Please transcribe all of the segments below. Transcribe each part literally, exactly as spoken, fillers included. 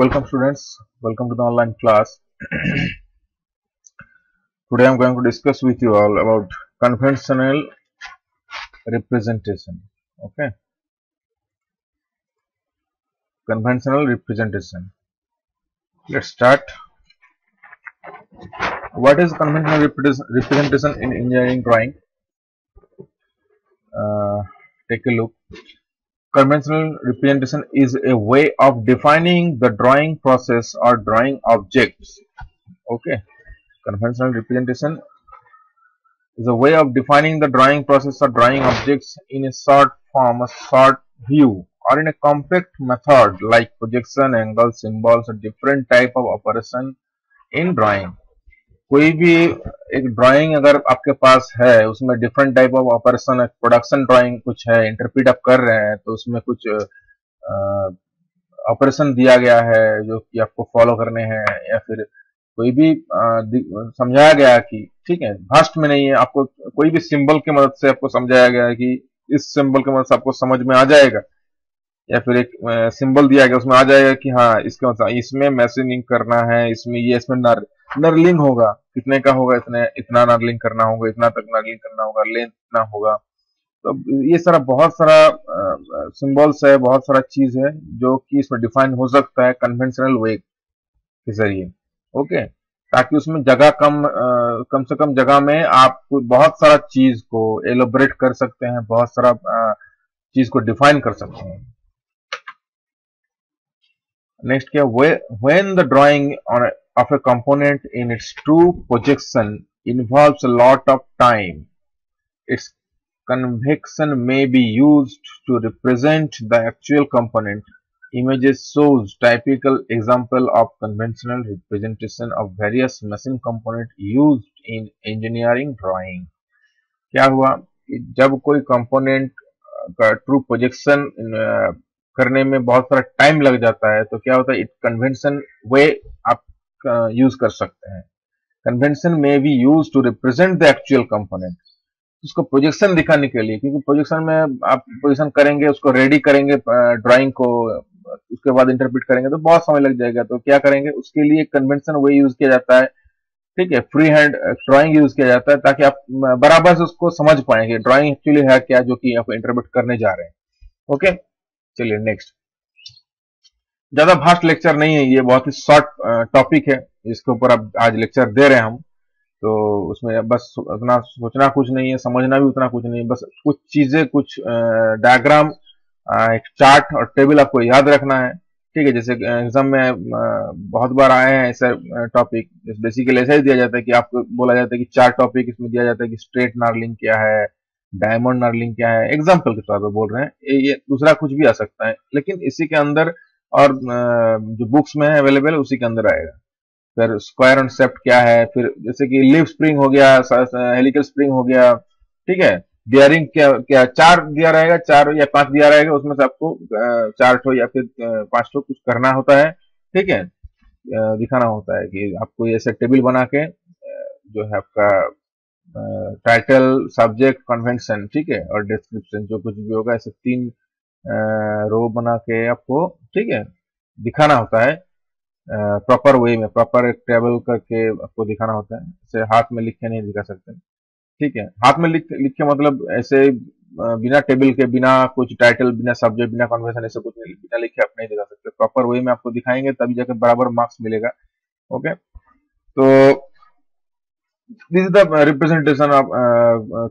Welcome students, welcome to the online class. Today I am going to discuss with you all about conventional representation. Okay, conventional representation. Let's start. What is conventional representation in engineering drawing? Uh, take a look. Conventional representation is a way of defining the drawing process or drawing objects. Okay, conventional representation is a way of defining the drawing process or drawing objects in a short form, a short view, or in a compact method like projection, angle, symbols, a different type of operation in drawing. कोई भी एक drawing अगर आपके पास है, उसमें different type of operation, production drawing कुछ है, इंटरप्रीट आप कर रहे हैं, तो उसमें कुछ ऑपरेशन दिया गया है जो कि आपको फॉलो करने हैं, या फिर कोई भी समझाया गया कि ठीक है, भास्ट में नहीं है, आपको कोई भी सिंबल की मदद से आपको समझाया गया है कि इस सिंबल की मदद से आपको समझ में आ जाएगा, या फिर एक सिंबल दिया गया उसमें आ जाएगा कि हाँ इसका मतलब इसमें मैशनिंग करना है, इसमें ये इसमें नर नर्लिंग होगा, कितने का होगा, इतने इतना नर्लिंग करना होगा, इतना तक नर्लिंग करना होगा, लेंथ इतना होगा। तो ये सारा बहुत सारा सिंबल्स है, बहुत सारा चीज है जो कि इसमें डिफाइन हो सकता है कन्वेंशनल वे के जरिए। ओके, ताकि उसमें जगह कम आ, कम से कम जगह में आप बहुत सारा चीज को एलोबरेट कर सकते हैं, बहुत सारा चीज को डिफाइन कर सकते हैं। नेक्स्ट क्या, when the drawing on of a component in its true projection involves a lot of time, its convection may be used to represent the actual component. Images shows typical example of conventional representation of various machine component used in engineering drawing. क्या हुआ, जब कोई component का true projection करने में बहुत सारा time लग जाता है, तो क्या होता है, it convention way आप यूज कर सकते हैं। कन्वेंशन में भी use to represent the actual component, उसको प्रोजेक्शन दिखाने के लिए, क्योंकि प्रोजेक्शन में आप प्रोजेक्शन करेंगे, उसको रेडी करेंगे ड्राइंग को, उसके बाद इंटरप्रेट करेंगे तो बहुत समय लग जाएगा। तो क्या करेंगे, उसके लिए कन्वेंशन वही यूज किया जाता है, ठीक है, फ्री हैंड ड्राइंग यूज किया जाता है, ताकि आप बराबर से उसको समझ पाएंगे ड्राइंग एक्चुअली है क्या जो कि आप इंटरप्रेट करने जा रहे हैं। ओके, चलिए नेक्स्ट। ज्यादा भास्ट लेक्चर नहीं है ये, बहुत ही शॉर्ट टॉपिक है जिसके ऊपर अब आज लेक्चर दे रहे हैं हम, तो उसमें बस उतना सोचना कुछ नहीं है, समझना भी उतना कुछ नहीं है, बस कुछ चीजें, कुछ डायग्राम, एक चार्ट और टेबल आपको याद रखना है, ठीक है। जैसे एग्जाम में बहुत बार आए हैं ऐसा टॉपिक, बेसिकली ऐसा ही दिया जाता है कि आपको बोला जाता है कि चार टॉपिक इसमें दिया जाता है कि स्ट्रेट नार्लिंग क्या है, डायमंड नार्लिंग क्या है, एग्जाम्पल के तौर पर बोल रहे हैं, ये दूसरा कुछ भी आ सकता है, लेकिन इसी के अंदर और जो बुक्स में है अवेलेबल उसी के अंदर आएगा। फिर स्क्वायर एंड सेप्ट क्या है, फिर जैसे कि लीफ स्प्रिंग हो गया, हेलिकल स्प्रिंग हो गया, ठीक है। बियरिंग क्या क्या, चार दिया रहेगा, चार या पांच दिया रहेगा, उसमें से आपको चार ठो या फिर पांच ठो कुछ करना होता है, ठीक है, दिखाना होता है कि आपको ऐसे टेबल बना के जो है आपका टाइटल, सब्जेक्ट, कन्वेंशन, ठीक है, और डिस्क्रिप्शन जो कुछ भी होगा, ऐसे तीन रो बना के आपको, ठीक है, दिखाना होता है प्रॉपर वे में, प्रॉपर एक टेबल करके आपको दिखाना होता है। ऐसे हाथ में लिख के नहीं दिखा सकते, ठीक है। हाथ में लिख लिख के मतलब ऐसे बिना टेबल के, बिना कुछ टाइटल, बिना सब्जेक्ट, बिना कन्वर्सेशन, ऐसे कुछ नहीं, बिना लिखे आप नहीं दिखा सकते। प्रॉपर वे में आपको दिखाएंगे तभी जाकर बराबर मार्क्स मिलेगा। ओके, तो this is the representation of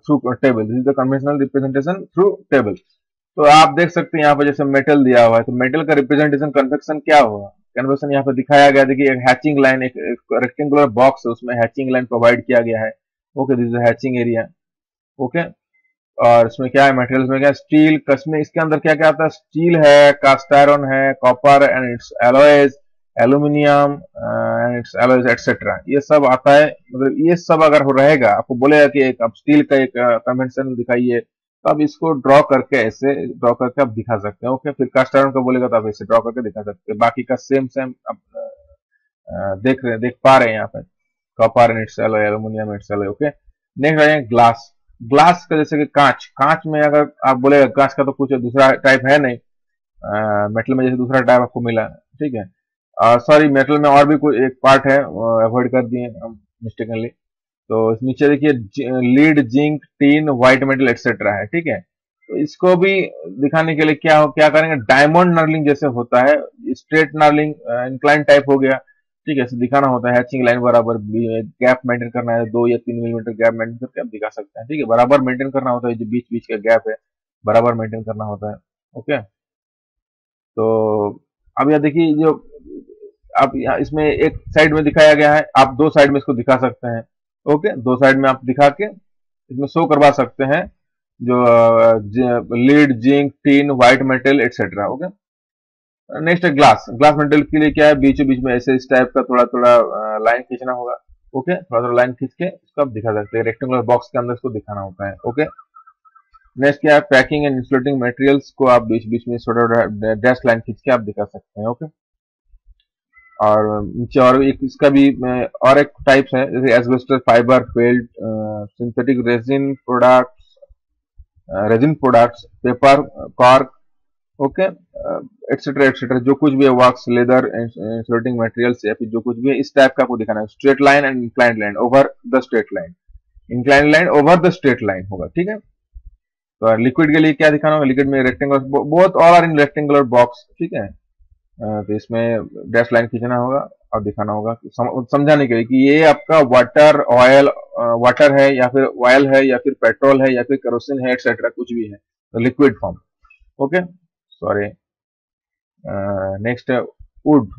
through table, this is the conventional representation through table. तो आप देख सकते हैं यहाँ पर जैसे मेटल दिया हुआ है, तो मेटल का रिप्रेजेंटेशन कन्वेक्शन क्या हुआ, कन्वेक्शन यहाँ पर दिखाया गया। देखिए एक हैचिंग लाइन, एक, एक रेक्टेंगुलर बॉक्स है, उसमें हैचिंग लाइन प्रोवाइड किया गया है। Okay, this is hatching area. Okay, और इसमें क्या है, मेटेरियल्स में क्या, स्टील, कस्में इसके अंदर क्या क्या आता है, स्टील है, कास्ट आयरन है, copper and its alloys, aluminium and its alloys etcetera, ये सब आता है। मतलब ये सब अगर हो रहेगा, आपको बोलेगा कि एक आप स्टील का एक कन्वेंशन दिखाइए, तो आप इसको ड्रॉ करके, ऐसे ड्रॉ करके आप दिखा सकते हैं। ओके, फिर कास्ट आयरन का बोलेगा तो आप ऐसे ड्रॉ करके दिखा सकते हैं। बाकी का सेम सेम आप देख रहे देख पा रहे हैं यहाँ पे, copper and its alloy, aluminium its alloy. Okay, next आ जाए ग्लास। ग्लास का जैसे कि कांच, कांच में अगर आप बोलेगा कांच का तो कुछ दूसरा टाइप है नहीं, मेटल में जैसे दूसरा टाइप आपको मिला, ठीक है। सॉरी मेटल में और भी कोई एक पार्ट है, अवॉइड कर दिए मिस्टेकनली। तो नीचे देखिए lead, zinc, tin, white metal etcetera है, ठीक है। तो इसको भी दिखाने के लिए क्या हो क्या करेंगे, डायमंड नर्लिंग जैसे होता है, स्ट्रेट नर्लिंग इंक्लाइन टाइप हो गया, ठीक है। इसे दिखाना होता है हैचिंग लाइन बराबर, गैप मेंटेन करना है, दो या तीन मिलीमीटर गैप मेंटेन करके आप दिखा सकते हैं, ठीक है। बराबर मेंटेन करना होता है, जो बीच बीच का गैप है बराबर मेंटेन करना होता है, ओके। तो अब यहाँ देखिए जो आप यहाँ इसमें एक साइड में दिखाया गया है, आप दो साइड में इसको दिखा सकते हैं, ओके। दो साइड में आप दिखा के इसमें शो करवा सकते हैं जो lead, zinc, tin, white metal etcetera, okay. Next है ग्लास। ग्लास मेटल के लिए क्या है, बीचों बीच में ऐसे इस टाइप का थोड़ा थोड़ा लाइन खींचना होगा, ओके। थोड़ा थोड़ा लाइन खींच के इसको आप दिखा सकते हैं, रेक्टेंगुलर बॉक्स के अंदर इसको दिखाना होता है, ओके। नेक्स्ट क्या है, पैकिंग एंड इंसुलेटिंग मटेरियल्स को आप बीच बीच में थोड़ा डैश लाइन खींच के आप दिखा सकते हैं, ओके। और नीचे और एक इसका भी और एक टाइप्स है, जैसे asbestos fibre, felt, synthetic resin product, resin products, paper, cork, okay, etcetera etcetera, जो कुछ भी है, वॉक्स, लेदर, इंसुलेटिंग मटेरियल्स या फिर जो कुछ भी है, इस टाइप का आपको दिखाना है। Straight line and inclined line over the straight line, inclined line over the straight line होगा, ठीक है। तो लिक्विड के लिए क्या दिखाना होगा, लिक्विड में rectangular both all are in rectangular box, ठीक है। तो इसमें डैश लाइन खींचना होगा और दिखाना होगा, समझाने के लिए कि ये आपका वाटर, ऑयल, वाटर है या फिर ऑयल है या फिर पेट्रोल है या फिर केरोसिन है एक्सेट्रा, कुछ भी है तो liquid form, okay. Sorry next है वुड।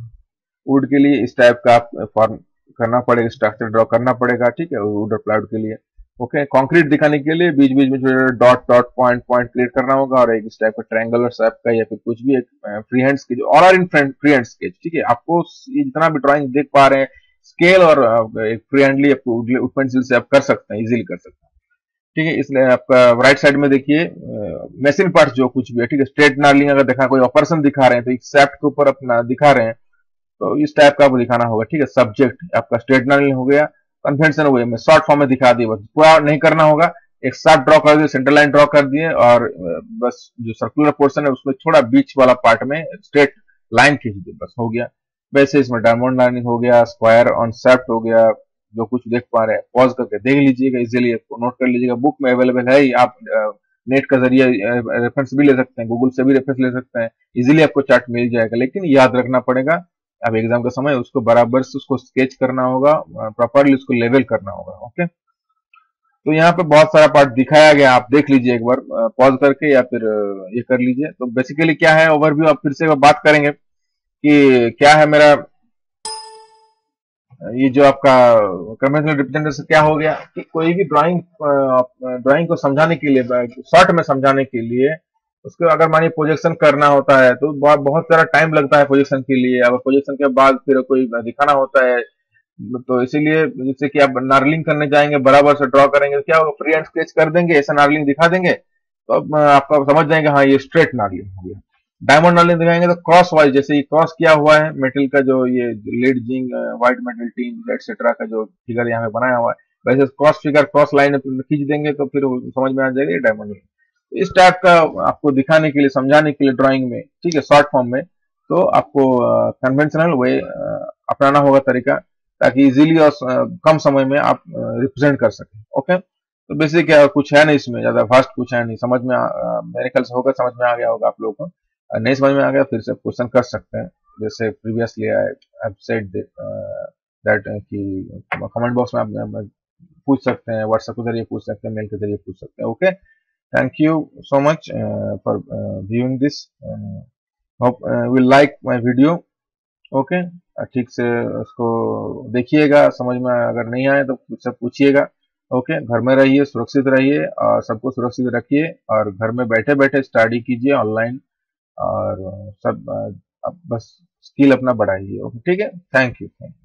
वुड के लिए इस टाइप का आप फॉर्म करना पड़ेगा, स्ट्रक्चर ड्रॉ करना पड़ेगा, ठीक है, वुड और प्लाईवुड के लिए, ओके। कंक्रीट दिखाने के लिए बीच बीच में छोटे dot dot point point create करना होगा और एक इस टाइप का ट्रायंगुलर शेप का या फिर कुछ भी एक free hand sketch, all are in free hand sketch, ठीक है। आपको जितना भी ड्राइंग देख पा रहे हैं स्केल और एक फ्री हैंडली आपको वुड पेंसिल से आप कर सकते हैं, इजीली कर सकते हैं, ठीक है। इसलिए आपका राइट साइड में देखिए मशीन पार्ट जो कुछ भी है, ठीक है। स्ट्रेट नार्लिंग अगर देखा, कोई ऑपरेशन दिखा रहे हैं तो एक शेफ्ट के ऊपर अपना दिखा रहे हैं तो इस टाइप का आपको दिखाना होगा, ठीक है। सब्जेक्ट आपका स्ट्रेट नार्लिंग हो गया, कन्वेंशनल वे में शॉर्ट फॉर्म में दिखा दिए, बस पूरा नहीं करना होगा, एक साथ ड्रॉ कर दिए, सेंटर लाइन ड्रॉ कर दिए और बस जो सर्कुलर पोर्शन है उसमें थोड़ा बीच वाला पार्ट में स्ट्रेट लाइन खींच दिए, बस हो गया। वैसे इसमें डायमंड लाइनिंग हो गया, स्क्वायर ऑन शेफ्ट हो गया, जो कुछ देख पा रहे हैं पॉज करके देख लीजिएगा, इजिली आपको नोट कर लीजिएगा, बुक में अवेलेबल है ही, आप नेट का जरिए रेफरेंस भी ले सकते हैं, गूगल से भी रेफरेंस ले सकते हैं, इजिली आपको चार्ट मिल जाएगा। लेकिन याद रखना पड़ेगा अब एग्जाम का समय, उसको बराबर से उसको स्केच करना होगा, प्रॉपरली उसको लेवल करना होगा, ओके। तो यहाँ पे बहुत सारा पार्ट दिखाया गया, आप देख लीजिए एक बार पॉज करके या फिर ये कर लीजिए। तो बेसिकली क्या है ओवरव्यू, आप फिर से बात करेंगे कि क्या है मेरा ये जो आपका कन्वेंशनल रिप्रेजेंटेशन क्या हो गया, कि कोई भी ड्राइंग ड्राइंग को समझाने के लिए, शॉर्ट में समझाने के लिए उसके अगर मानिए प्रोजेक्शन करना होता है तो बहुत बहुत सारा टाइम लगता है प्रोजेक्शन के लिए, अगर प्रोजेक्शन के बाद फिर कोई दिखाना होता है तो इसीलिए जैसे कि आप नार्लिंग करने जाएंगे, बराबर से ड्रॉ करेंगे तो क्या होगा, फ्री हैंड स्केच कर देंगे, ऐसा नार्लिंग दिखा देंगे तो अब आप समझ जाएंगे हाँ ये स्ट्रेट नार्लिंग हो गया। डायमंड नार्लिंग दिखाएंगे तो क्रॉस वाइज, जैसे ये क्रॉस किया हुआ है मेटल का, जो ये lead, zinc, white metal, tin etcetera का जो फिगर यहाँ पे बनाया हुआ है, वैसे क्रॉस फिगर क्रॉस लाइन खींच देंगे तो फिर समझ में आ जाएगा ये डायमंड नार्लिंग। इस टाइप का आपको दिखाने के लिए, समझाने के लिए ड्राइंग में, ठीक है, शॉर्ट फॉर्म में, तो आपको कन्वेंशनल वे अपनाना होगा तरीका, ताकि इजीली और कम समय में आप रिप्रेजेंट कर सकें, ओके। तो बेसिक कुछ है नहीं इसमें, ज्यादा फास्ट कुछ है नहीं, समझ में आ, मेरे ख्याल से होगा, समझ में आ गया होगा आप लोगों को। नहीं समझ में आ गया फिर से क्वेश्चन कर सकते हैं, जैसे previously I have said that कि कमेंट बॉक्स में आप पूछ सकते हैं, व्हाट्सएप के जरिए पूछ सकते हैं, मेल के जरिए पूछ सकते हैं, okay. Thank you so much uh, for uh, viewing this. Uh, hope uh, you like my video. Okay, ठीक से उसको देखिएगा, समझ में अगर नहीं आए तो कुछ सब पूछिएगा, ओके। घर में रहिए, सुरक्षित रहिए और सबको सुरक्षित रखिए और घर में बैठे बैठे स्टडी कीजिए ऑनलाइन और सब बस स्किल अपना बढ़ाइए, ओके, ठीक है। Thank you, thank you.